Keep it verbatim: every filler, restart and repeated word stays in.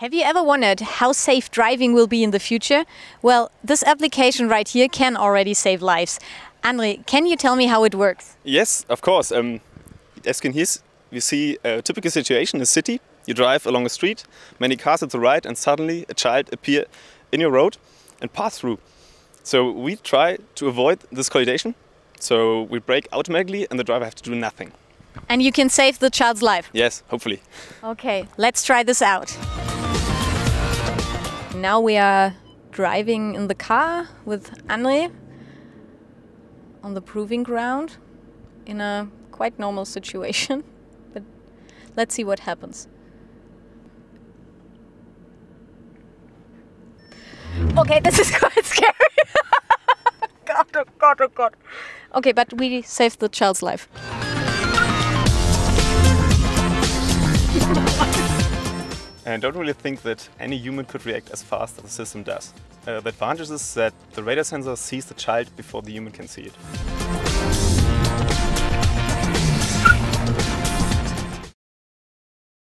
Have you ever wondered how safe driving will be in the future? Well, this application right here can already save lives. André, can you tell me how it works? Yes, of course. Um, as you can hear, we see a typical situation in a city. You drive along a street, many cars at the right, and suddenly a child appear in your road and pass through. So we try to avoid this collision. So we brake automatically and the driver has to do nothing. And you can save the child's life? Yes, hopefully. Okay, let's try this out. Now we are driving in the car with André on the proving ground in a quite normal situation, but let's see what happens. Okay, this is quite scary. God, oh God, oh God. Okay, but we saved the child's life. And I don't really think that any human could react as fast as the system does. Uh, the advantage is that the radar sensor sees the child before the human can see it.